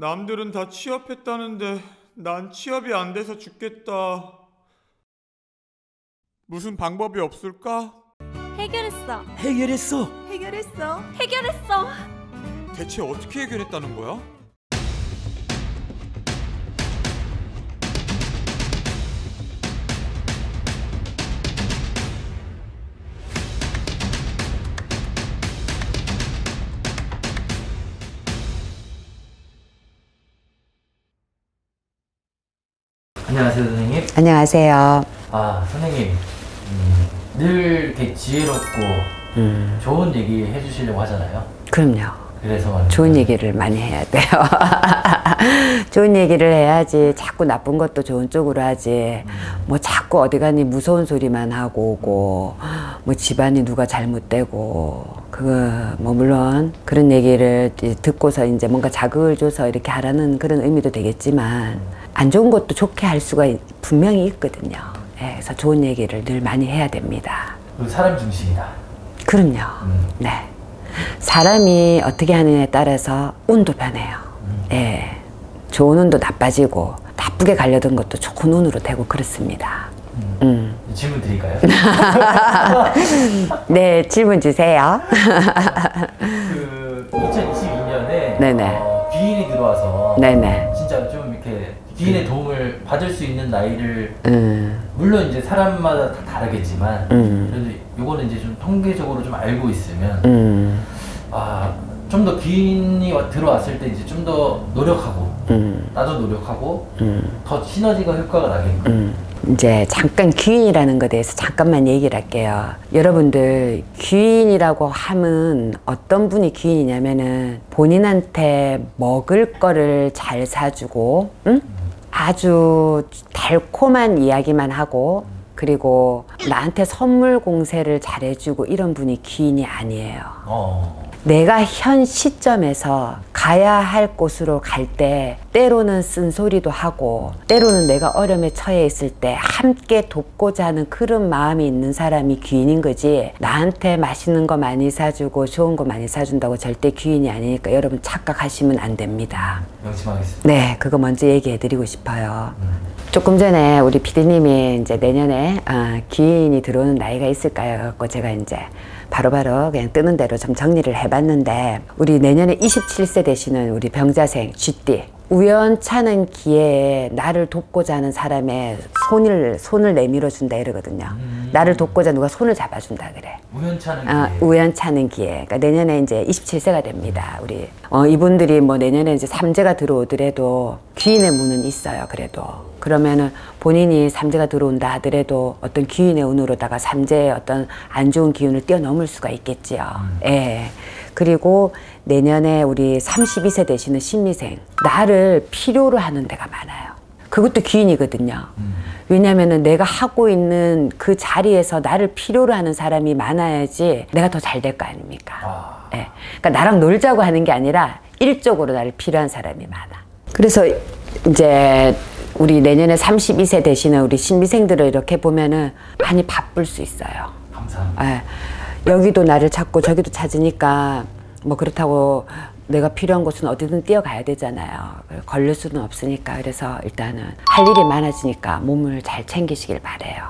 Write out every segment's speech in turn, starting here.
남들은 다 취업했다는데 난 취업이 안 돼서 죽겠다. 무슨 방법이 없을까? 해결했어. 해결했어. 해결했어. 해결했어. 대체 어떻게 해결했다는 거야? 안녕하세요, 선생님. 안녕하세요. 아, 선생님. 늘 이렇게 지혜롭고 좋은 얘기 해주시려고 하잖아요. 그럼요. 그래서 말입니다. 좋은 얘기를 많이 해야 돼요. 좋은 얘기를 해야지 자꾸 나쁜 것도 좋은 쪽으로 하지. 뭐 자꾸 어디 가니 무서운 소리만 하고 오고, 뭐 집안이 누가 잘못되고, 그거 뭐 물론 그런 얘기를 듣고서 이제 뭔가 자극을 줘서 이렇게 하라는 그런 의미도 되겠지만, 안 좋은 것도 좋게 할 수가 분명히 있거든요. 예, 그래서 좋은 얘기를 늘 많이 해야 됩니다. 사람 중심이다. 그럼요. 네. 사람이 어떻게 하느냐에 따라서 운도 변해요. 예, 좋은 운도 나빠지고 나쁘게 갈려던 것도 좋은 운으로 되고 그렇습니다. 질문 드릴까요? 네, 질문 주세요. 그 2022년에 네네. 귀인이 들어와서 네네. 진짜 좀 이렇게 귀인의 도움을 받을 수 있는 나이를 물론 이제 사람마다 다 다르겠지만 그래도 요거는 이제 좀 통계적으로 좀 알고 있으면 아, 좀 더 귀인이 들어왔을 때 이제 좀 더 노력하고 나도 노력하고 더 시너지가 효과가 나겠네요. 이제 잠깐 귀인이라는 것에 대해서 잠깐만 얘기를 할게요. 여러분들 귀인이라고 하면 어떤 분이 귀인이냐면은 본인한테 먹을 거를 잘 사주고 응? 아주 달콤한 이야기만 하고 그리고 나한테 선물 공세를 잘 해주고 이런 분이 귀인이 아니에요. 내가 현 시점에서 가야 할 곳으로 갈 때 때로는 쓴소리도 하고 때로는 내가 어려움에 처해 있을 때 함께 돕고자 하는 그런 마음이 있는 사람이 귀인인 거지, 나한테 맛있는 거 많이 사주고 좋은 거 많이 사준다고 절대 귀인이 아니니까 여러분 착각하시면 안 됩니다. 명심하겠습니다. 네, 그거 먼저 얘기해 드리고 싶어요. 조금 전에 우리 PD님이 이제 내년에 귀인이 들어오는 나이가 있을까요? 갖고 제가 이제 바로바로 그냥 뜨는 대로 좀 정리를 해봤는데, 우리 내년에 27세 되시는 우리 병자생 쥐띠, 우연찮은 기회에 나를 돕고자 하는 사람의 손을 내밀어 준다 이러거든요. 나를 돕고자 누가 손을 잡아준다 그래. 우연찮은 기회. 그러니까 내년에 이제 27세가 됩니다. 우리 이분들이 뭐 내년에 이제 삼재가 들어오더라도 귀인의 운은 있어요. 그래도 그러면은 본인이 삼재가 들어온다 하더라도 어떤 귀인의 운으로다가 삼재의 어떤 안 좋은 기운을 뛰어넘을 수가 있겠지요. 예. 그리고 내년에 우리 32세 되시는 신미생, 나를 필요로 하는 데가 많아요. 그것도 귀인이거든요. 왜냐하면은 내가 하고 있는 그 자리에서 나를 필요로 하는 사람이 많아야지 내가 더 잘 될 거 아닙니까? 예. 그러니까 나랑 놀자고 하는 게 아니라 일적으로 나를 필요한 사람이 많아. 그래서 이제 우리 내년에 32세 되시는 우리 신미생들을 이렇게 보면은 많이 바쁠 수 있어요. 감사합니다. 예. 여기도 나를 찾고 저기도 찾으니까 뭐 그렇다고 내가 필요한 곳은 어디든 뛰어가야 되잖아요. 걸릴 수는 없으니까. 그래서 일단은 할 일이 많아지니까 몸을 잘 챙기시길 바래요.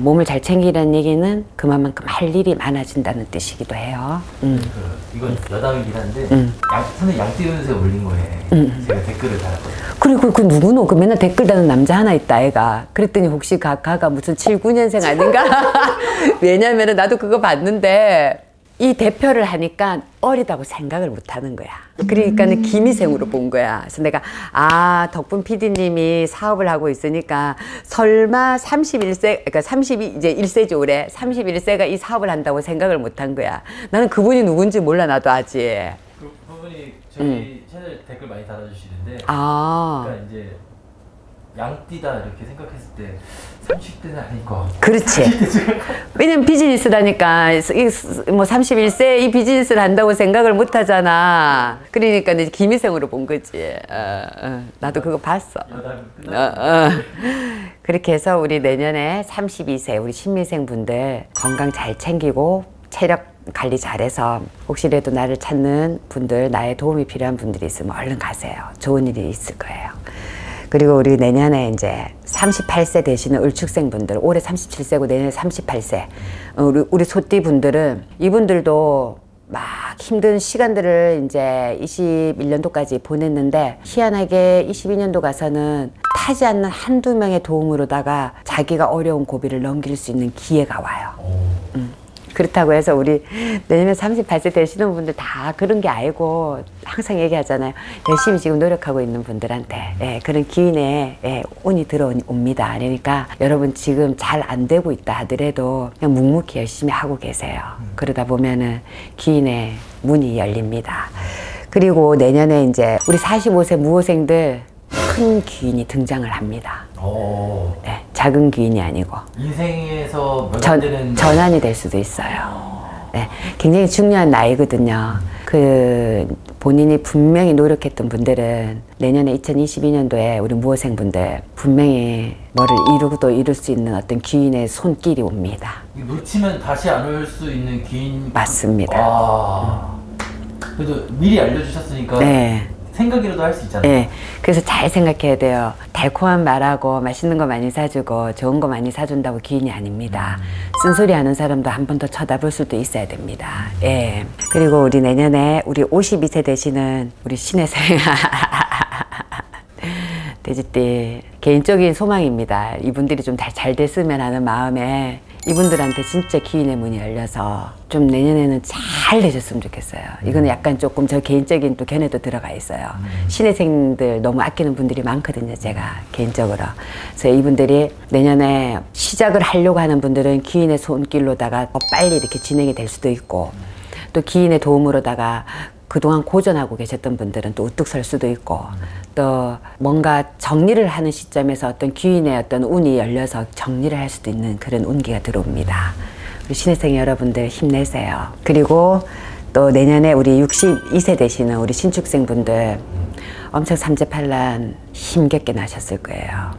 몸을 잘 챙기라는 얘기는 그만큼 할 일이 많아진다는 뜻이기도 해요. 이건 여담이긴 한데 선생님 양띠 운세 올린 거에 제가 댓글을 달았거든요. 그리고 그 누구노? 그 맨날 댓글 다는 남자 하나 있다 애가. 그랬더니 혹시 가가 무슨 79년생 아닌가? 왜냐면은 나도 그거 봤는데 이 대표를 하니까 어리다고 생각을 못 하는 거야. 그러니까는 기미생으로 본 거야. 그래서 내가 아, 덕분 PD님이 사업을 하고 있으니까 설마 31세, 그러니까 32, 이제 1세죠 올해. 31세가 이 사업을 한다고 생각을 못 한 거야. 나는 그분이 누군지 몰라, 나도 아직. 그분이 저희 채널 댓글 많이 달아주시는데. 아. 그러니까 이제 양띠다 이렇게 생각했을 때 30대는 아닐 것 같고. 그렇지. 왜냐면 비즈니스다니까. 뭐 31세 이 비즈니스를 한다고 생각을 못 하잖아. 그러니까 이제 기미생으로 본 거지. 나도 그거 봤어. 그렇게 해서 우리 내년에 32세 우리 신미생 분들 건강 잘 챙기고 체력 관리 잘해서 혹시라도 나를 찾는 분들, 나의 도움이 필요한 분들이 있으면 얼른 가세요. 좋은 일이 있을 거예요. 그리고 우리 내년에 이제 38세 되시는 을축생 분들, 올해 37세고 내년에 38세 우리 소띠 분들은, 이분들도 막 힘든 시간들을 이제 21년도까지 보냈는데, 희한하게 22년도 가서는 타지 않는 한두 명의 도움으로다가 자기가 어려운 고비를 넘길 수 있는 기회가 와요. 그렇다고 해서 우리 내년에 38세 되시는 분들 다 그런 게 아니고, 항상 얘기하잖아요. 열심히 지금 노력하고 있는 분들한테 그런 기인에 운이 들어옵니다. 그러니까 여러분 지금 잘 안 되고 있다 하더라도 그냥 묵묵히 열심히 하고 계세요. 그러다 보면은 기인의 문이 열립니다. 그리고 내년에 이제 우리 45세 무호생들 큰 기인이 등장을 합니다. 네, 작은 기인이 아니고 인생에서 전환이 될 수도 있어요. 네, 굉장히 중요한 나이거든요. 그 본인이 분명히 노력했던 분들은 내년에 2022년도에 우리 무호생 분들 분명히 뭐를 이루고 또 이룰 수 있는 어떤 기인의 손길이 옵니다. 놓치면 다시 안 올 수 있는 기인. 맞습니다. 아... 그래도 미리 알려주셨으니까. 네. 생각이라도 할 수 있잖아요. 네, 그래서 잘 생각해야 돼요. 달콤한 말하고 맛있는 거 많이 사주고 좋은 거 많이 사준다고 기인이 아닙니다. 쓴소리 하는 사람도 한 번 더 쳐다볼 수도 있어야 됩니다. 예. 그리고 우리 내년에 우리 52세 되시는 우리 신혜생 돼지띠, 개인적인 소망입니다. 이분들이 좀 잘 됐으면 하는 마음에 이분들한테 진짜 기인의 문이 열려서 좀 내년에는 잘 되셨으면 좋겠어요. 이거는 약간 조금 저 개인적인 또 견해도 들어가 있어요. 신혜생들 너무 아끼는 분들이 많거든요, 제가 개인적으로. 그래서 이분들이 내년에 시작을 하려고 하는 분들은 기인의 손길로다가 빨리 이렇게 진행이 될 수도 있고, 또 기인의 도움으로다가 그동안 고전하고 계셨던 분들은 또 우뚝 설 수도 있고, 또 뭔가 정리를 하는 시점에서 어떤 귀인의 어떤 운이 열려서 정리를 할 수도 있는 그런 운기가 들어옵니다. 우리 신혜생 여러분들 힘내세요. 그리고 또 내년에 우리 62세 되시는 우리 신축생 분들 엄청 삼재팔란 힘겹게 나셨을 거예요.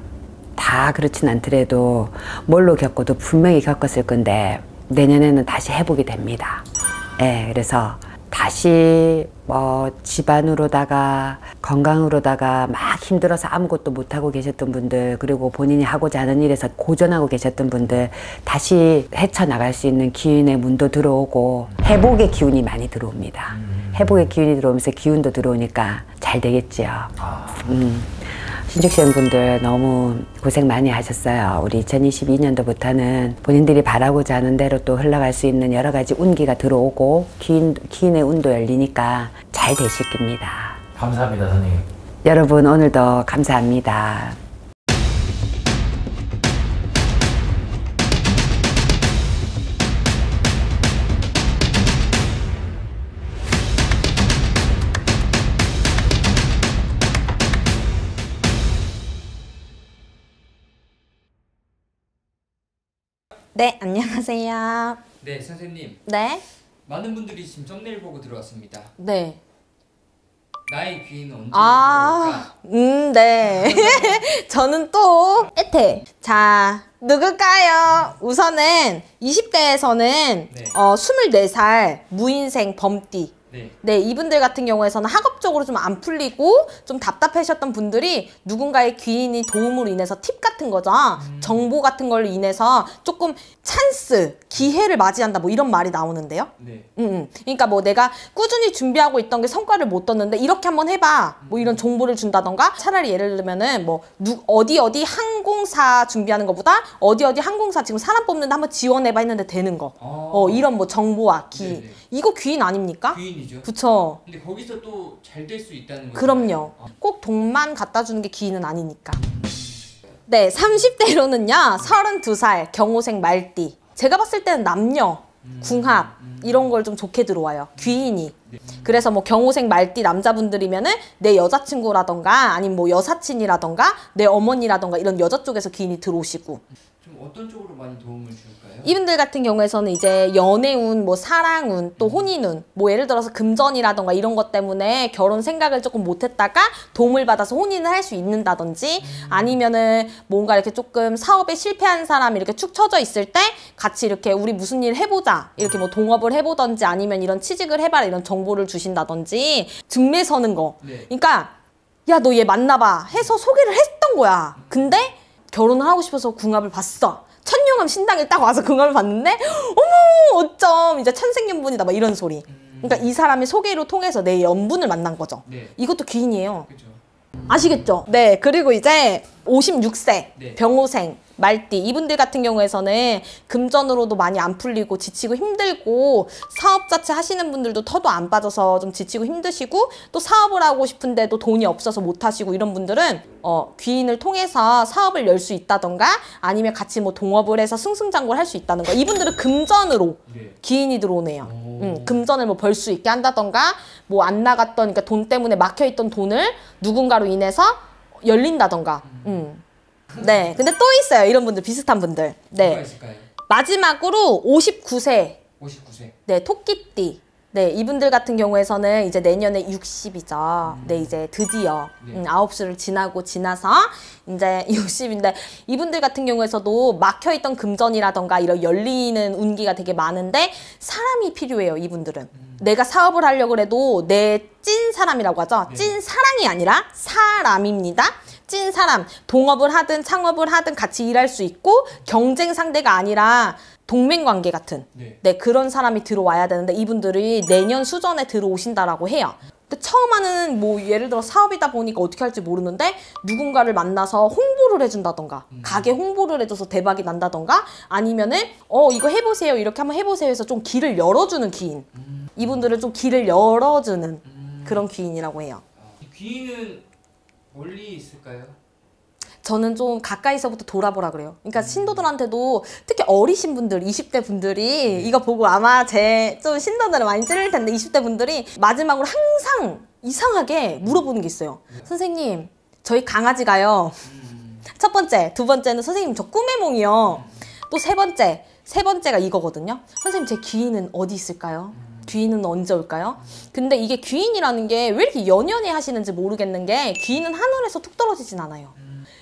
다 그렇진 않더라도 뭘로 겪어도 분명히 겪었을 건데 내년에는 다시 회복이 됩니다. 네, 그래서 다시 뭐 집안으로다가 건강으로다가 막 힘들어서 아무것도 못하고 계셨던 분들, 그리고 본인이 하고자 하는 일에서 고전하고 계셨던 분들 다시 헤쳐나갈 수 있는 기운의 문도 들어오고 회복의 기운이 많이 들어옵니다. 회복의 기운이 들어오면서 기운도 들어오니까 잘 되겠지요. 신축생 분들 너무 고생 많이 하셨어요. 우리 2022년도부터는 본인들이 바라고자 하는 대로 또 흘러갈 수 있는 여러 가지 운기가 들어오고 기인의 운도 열리니까 잘 되실 겁니다. 감사합니다, 선생님. 여러분 오늘도 감사합니다. 네, 안녕하세요. 네, 선생님. 네? 많은 분들이 지금 썸네일 보고 들어왔습니다. 네. 나의 귀인은 언제 들어올까? 네. 저는 또 애태. 자, 누굴까요? 우선은 20대에서는 24살 무인생 범띠. 네, 이분들 같은 경우에서는 학업적으로 좀 안 풀리고 좀 답답하셨던 분들이 누군가의 귀인이 도움으로 인해서 팁 같은 거죠. 정보 같은 걸로 인해서 조금 찬스, 기회를 맞이한다 뭐 이런 말이 나오는데요. 네. 그러니까 뭐 내가 꾸준히 준비하고 있던 게 성과를 못 떴는데 이렇게 한번 해봐 뭐 이런 정보를 준다던가, 차라리 예를 들면은 뭐 어디 항공사 준비하는 것보다 어디 항공사 지금 사람 뽑는데 한번 지원해봐 했는데 되는 거. 이런 뭐 정보와 기인. 이거 귀인 아닙니까? 귀인이죠. 그쵸. 근데 거기서 또 잘 될 수 있다는 거죠. 그럼요. 꼭 돈만 갖다 주는 게 기인은 아니니까. 네, 30대로는요 32살 경호생 말띠. 제가 봤을 때는 남녀 궁합 이런 걸 좀 좋게 들어와요, 귀인이. 그래서 뭐 경호생 말띠 남자분들이면은 내 여자친구라던가 아니면 뭐 여사친이라던가 내 어머니라던가 이런 여자 쪽에서 귀인이 들어오시고. 좀 어떤 쪽으로 많이 도움을 줄까요? 이분들 같은 경우에서는 이제 연애운, 뭐 사랑운, 또 혼인운, 뭐 예를 들어서 금전이라던가 이런 것 때문에 결혼 생각을 조금 못했다가 도움을 받아서 혼인을 할 수 있는다든지, 아니면은 뭔가 이렇게 조금 사업에 실패한 사람이 이렇게 축 처져 있을 때 같이 이렇게 우리 무슨 일 해보자 이렇게 뭐 동업을 해보던지 아니면 이런 취직을 해봐라 이런 정보를 주신다든지 등매 서는 거. 네. 그러니까 야 너 얘 만나봐 해서 소개를 했던 거야. 근데 결혼을 하고 싶어서 궁합을 봤어. 천룡암 신당에 딱 와서 궁합을 봤는데 어머 어쩜 이제 천생연분이다 막 이런 소리. 그러니까 이 사람의 소개로 통해서 내 연분을 만난 거죠. 네. 이것도 귀인이에요. 그쵸. 아시겠죠? 네. 그리고 이제 56세 네. 병호생, 말띠 이분들 같은 경우에서는 금전으로도 많이 안 풀리고 지치고 힘들고 사업 자체 하시는 분들도 터도 안 빠져서 좀 지치고 힘드시고 또 사업을 하고 싶은데도 돈이 없어서 못 하시고 이런 분들은 귀인을 통해서 사업을 열 수 있다던가 아니면 같이 뭐 동업을 해서 승승장구를 할 수 있다는 거. 이분들은 금전으로 네. 귀인이 들어오네요. 금전을 뭐 벌 수 있게 한다던가 뭐 안 나갔던 그러니까 돈 때문에 막혀있던 돈을 누군가로 인해서 열린다던가. 네. 근데 또 있어요. 이런 분들 비슷한 분들. 네. 있을까요? 마지막으로 59세. 59세. 네, 토끼띠. 네, 이분들 같은 경우에서는 이제 내년에 60이죠. 네, 이제 드디어 9시를 지나고 지나서 이제 60인데 이분들 같은 경우에서도 막혀있던 금전이라던가 이런 열리는 운기가 되게 많은데 사람이 필요해요, 이분들은. 내가 사업을 하려고 해도 내 찐 사람이라고 하죠. 네. 찐 사랑이 아니라 사람입니다. 찐 사람, 동업을 하든 창업을 하든 같이 일할 수 있고 경쟁 상대가 아니라 동맹관계 같은 네. 네, 그런 사람이 들어와야 되는데 이분들이 내년 수전에 들어오신다라고 해요. 근데 처음 하는 뭐 예를 들어 사업이다 보니까 어떻게 할지 모르는데 누군가를 만나서 홍보를 해준다던가 가게 홍보를 해줘서 대박이 난다던가 아니면은 이거 해보세요 이렇게 한번 해보세요 해서 좀 길을 열어주는 귀인. 이분들은 좀 길을 열어주는 그런 귀인이라고 해요. 귀인은 멀리 있을까요? 저는 좀 가까이서부터 돌아보라 그래요. 그러니까 신도들한테도 특히 어리신 분들, 20대 분들이 이거 보고 아마 제 좀 신도들을 많이 찔릴 텐데 20대 분들이 마지막으로 항상 이상하게 물어보는 게 있어요. 선생님, 저희 강아지가요. 첫 번째, 두 번째는 선생님 저 꿈해몽이요. 또 세 번째가 이거거든요. 선생님 제 귀인은 어디 있을까요? 귀인은 언제 올까요? 근데 이게 귀인이라는 게 왜 이렇게 연연해 하시는지 모르겠는 게 귀인은 하늘에서 툭 떨어지진 않아요.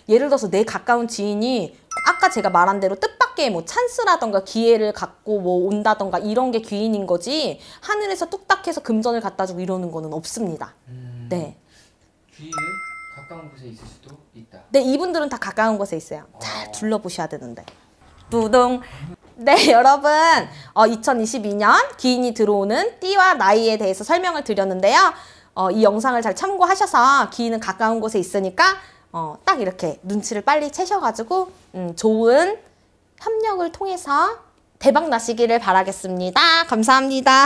예를 들어서 내 가까운 지인이 아까 제가 말한 대로 뜻밖의 뭐 찬스라던가 기회를 갖고 뭐 온다던가 이런 게 귀인인 거지 하늘에서 뚝딱 해서 금전을 갖다 주고 이러는 거는 없습니다. 네. 귀인은 가까운 곳에 있을 수도 있다. 네, 이분들은 다 가까운 곳에 있어요. 잘 둘러보셔야 되는데. 두둥. 네, 여러분 2022년 귀인이 들어오는 띠와 나이에 대해서 설명을 드렸는데요. 이 영상을 잘 참고하셔서 귀인은 가까운 곳에 있으니까 딱 이렇게 눈치를 빨리 채셔가지고 좋은 협력을 통해서 대박 나시기를 바라겠습니다. 감사합니다.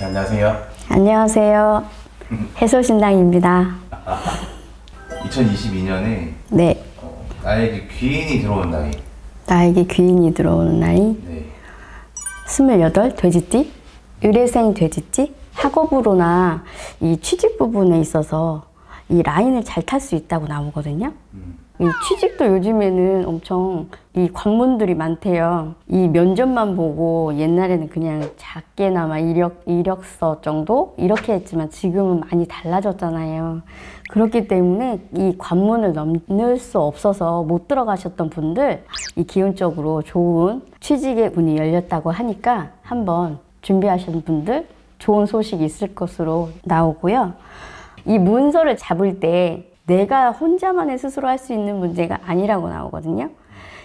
안녕하세요. 안녕하세요. 해솔신당입니다. 2022년에 네. 나에게 귀인이 들어오는 나이. 나에게 귀인이 들어오는 나이. 네. 28 돼지띠, 의뢰생 돼지띠, 학업으로나 이 취직 부분에 있어서 이 라인을 잘 탈 수 있다고 나오거든요. 이 취직도 요즘에는 엄청 이 관문들이 많대요. 이 면접만 보고 옛날에는 그냥 작게나마 이력서 정도 이렇게 했지만 지금은 많이 달라졌잖아요. 그렇기 때문에 이 관문을 넘을 수 없어서 못 들어가셨던 분들 이 기운적으로 좋은 취직의 문이 열렸다고 하니까 한번 준비하신 분들 좋은 소식이 있을 것으로 나오고요. 이 문서를 잡을 때 내가 혼자만의 스스로 할 수 있는 문제가 아니라고 나오거든요.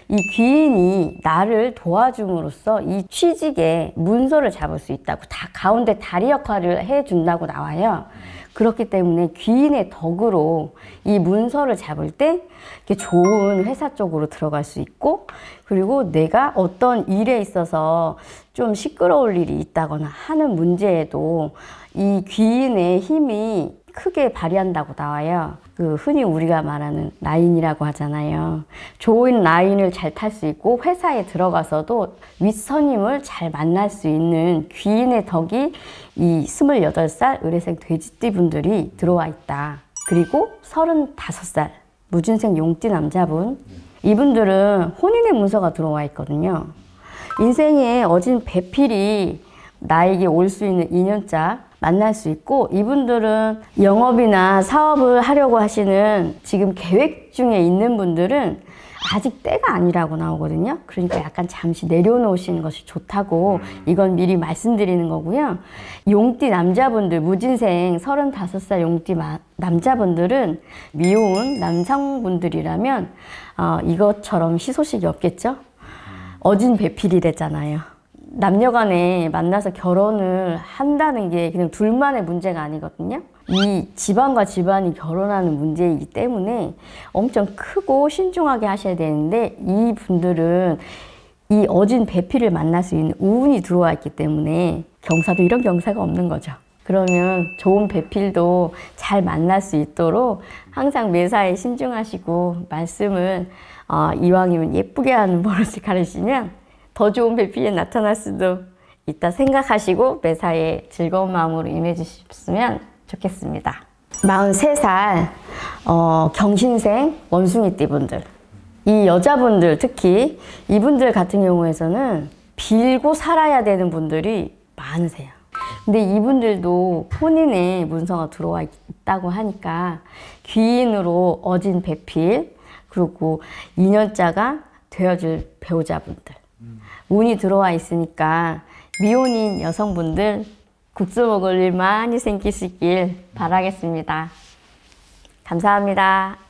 이 귀인이 나를 도와줌으로써 이 취직에 문서를 잡을 수 있다고 다 가운데 다리 역할을 해준다고 나와요. 그렇기 때문에 귀인의 덕으로 이 문서를 잡을 때 이렇게 좋은 회사 쪽으로 들어갈 수 있고 그리고 내가 어떤 일에 있어서 좀 시끄러울 일이 있다거나 하는 문제에도 이 귀인의 힘이 크게 발휘한다고 나와요. 그 흔히 우리가 말하는 라인이라고 하잖아요. 좋은 라인을 잘 탈 수 있고 회사에 들어가서도 윗선임을 잘 만날 수 있는 귀인의 덕이 이 28살 의뢰생 돼지띠 분들이 들어와 있다. 그리고 35살 무진생 용띠 남자분 이분들은 혼인의 문서가 들어와 있거든요. 인생의 어진 배필이 나에게 올 수 있는 인연자 만날 수 있고, 이분들은 영업이나 사업을 하려고 하시는 지금 계획 중에 있는 분들은 아직 때가 아니라고 나오거든요. 그러니까 약간 잠시 내려놓으시는 것이 좋다고 이건 미리 말씀드리는 거고요. 용띠 남자분들, 무진생 35살 용띠 남자분들은 미혼 남성분들이라면 이것처럼 희소식이 없겠죠. 어진 배필이랬잖아요. 남녀간에 만나서 결혼을 한다는 게 그냥 둘만의 문제가 아니거든요. 이 집안과 집안이 결혼하는 문제이기 때문에 엄청 크고 신중하게 하셔야 되는데, 이 분들은 이 어진 배필을 만날 수 있는 운이 들어와 있기 때문에 경사도 이런 경사가 없는 거죠. 그러면 좋은 배필도 잘 만날 수 있도록 항상 매사에 신중하시고, 말씀은 이왕이면 예쁘게 하는 버릇을 가르치면 더 좋은 배필이 나타날 수도 있다 생각하시고, 매사에 즐거운 마음으로 임해주셨으면 좋겠습니다. 43살 경신생 원숭이띠 분들, 이 여자분들 특히 이분들 같은 경우에서는 빌고 살아야 되는 분들이 많으세요. 근데 이분들도 혼인의 문서가 들어와 있다고 하니까 귀인으로 어진 배필, 그리고 인연자가 되어줄 배우자분들 운이 들어와 있으니까 미혼인 여성분들 국수 먹을 일 많이 생기시길 바라겠습니다. 감사합니다.